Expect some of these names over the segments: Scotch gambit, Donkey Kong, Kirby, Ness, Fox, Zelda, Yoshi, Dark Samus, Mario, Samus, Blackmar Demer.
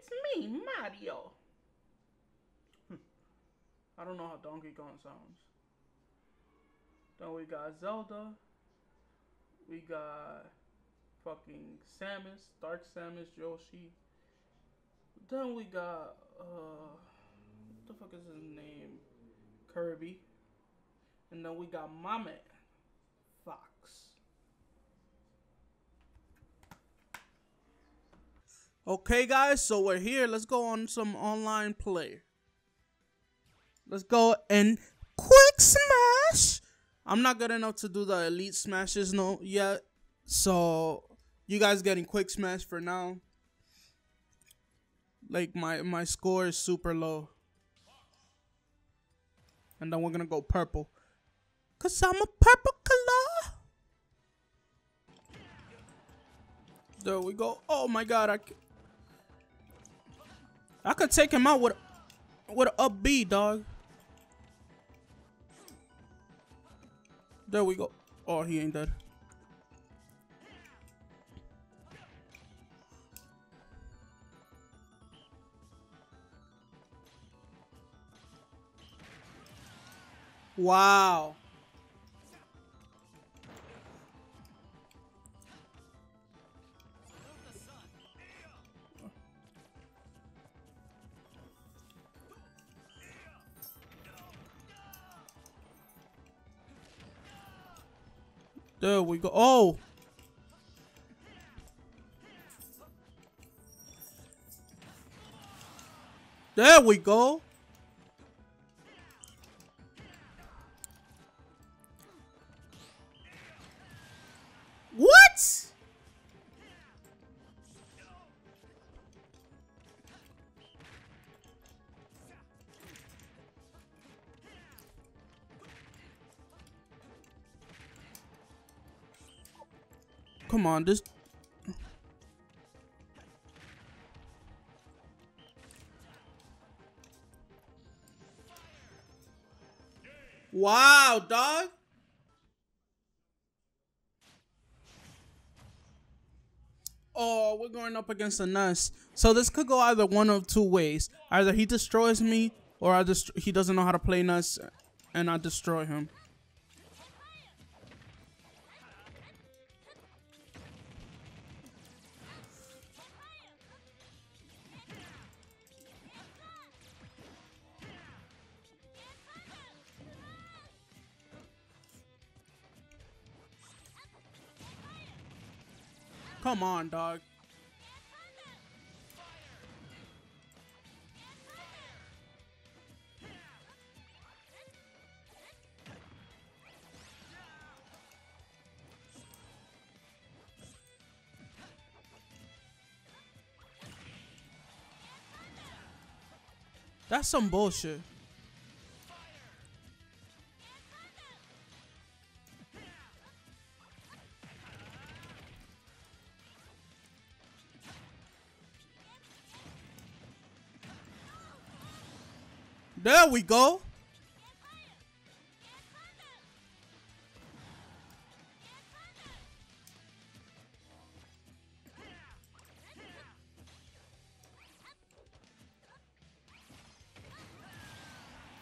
It's me, Mario. I don't know how Donkey Kong sounds. Then we got Zelda. We got fucking Samus, Dark Samus, Yoshi. Then we got, what the fuck is his name? Kirby. And then we got my man, Fox. Okay, guys, so we're here. Let's go on some online play. Let's go and quick smash. I'm not good enough to do the elite smashes yet. So you guys getting quick smash for now. Like my score is super low. And then we're gonna go purple. 'Cause I'm a purple color. There we go. Oh my god, I could take him out with an up B, dog. There we go. Oh, he ain't dead. Wow. There we go. Oh. There we go. What? Come on, this. Wow, dog. Oh, we're going up against a Ness. So this could go either one of two ways. Either he destroys me, or he doesn't know how to play Ness, and I destroy him. Come on, dog. That's some bullshit. There we go.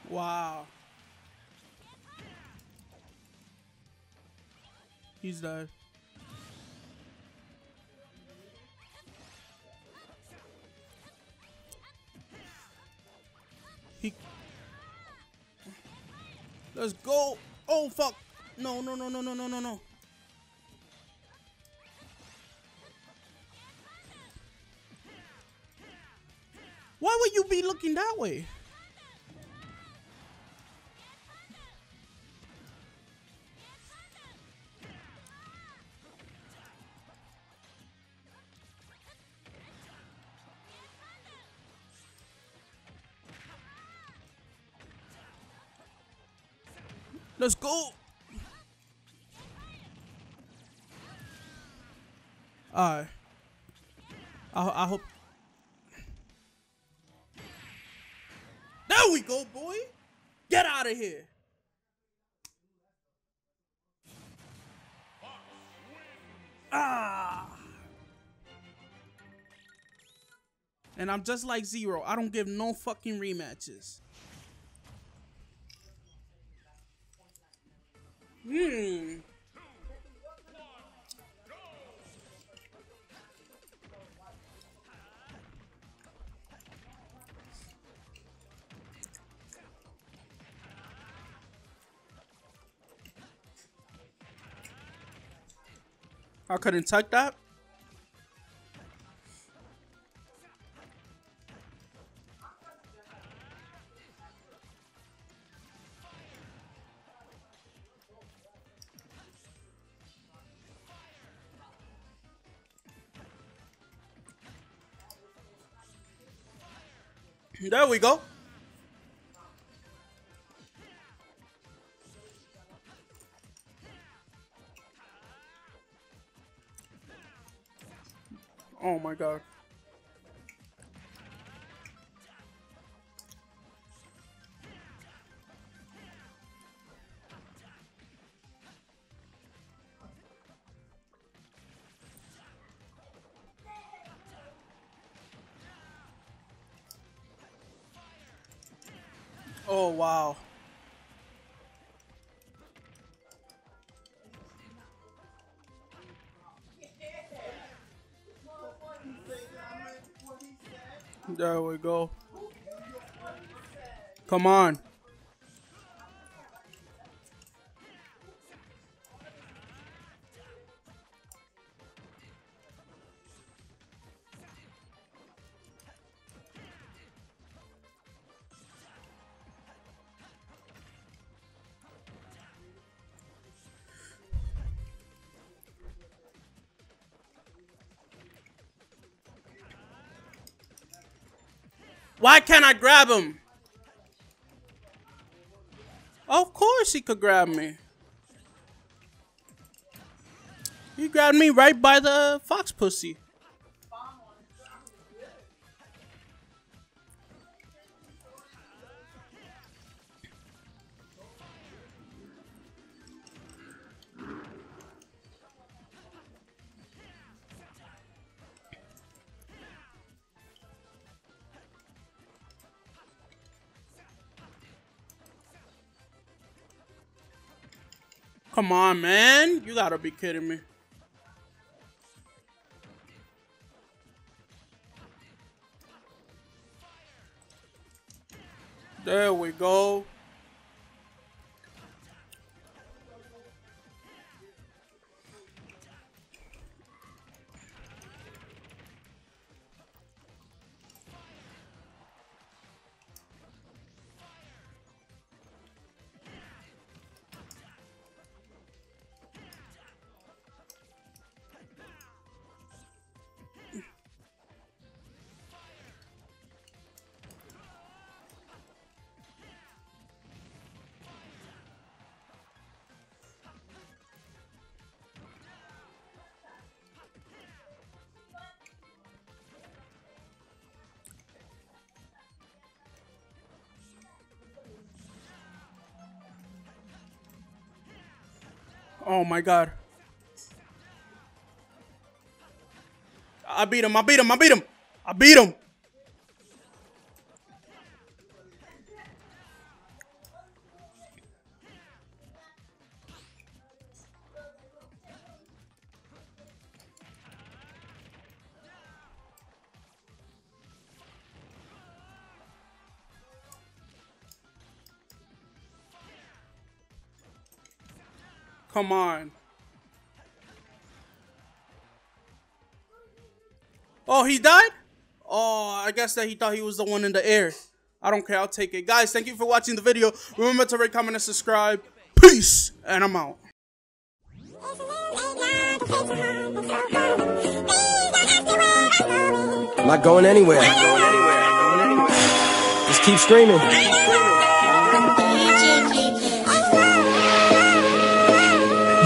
Wow. He's dead. Let's go. Oh, fuck. No, no, no, no, no, no, no, no. Why would you be looking that way? Let's go. Alright. I hope. There we go, boy. Get out of here. Ah. And I'm just like Zero. I don't give no fucking rematches. I couldn't tuck that. There we go. Oh my God. Oh, wow. There we go. Come on. Why can't I grab him? Of course he could grab me. He grabbed me right by the fox pussy. Come on, man. You gotta be kidding me. There we go. Oh my God. I beat him, I beat him, I beat him. I beat him. Come on. Oh, he died? Oh, I guess that he thought he was the one in the air. I don't care. I'll take it. Guys, thank you for watching the video. Remember to rate, comment, and subscribe. Peace, and I'm out. I'm not going anywhere. Just keep screaming.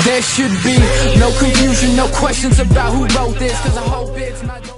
There should be no confusion, no questions about who wrote this, 'cause I hope it's not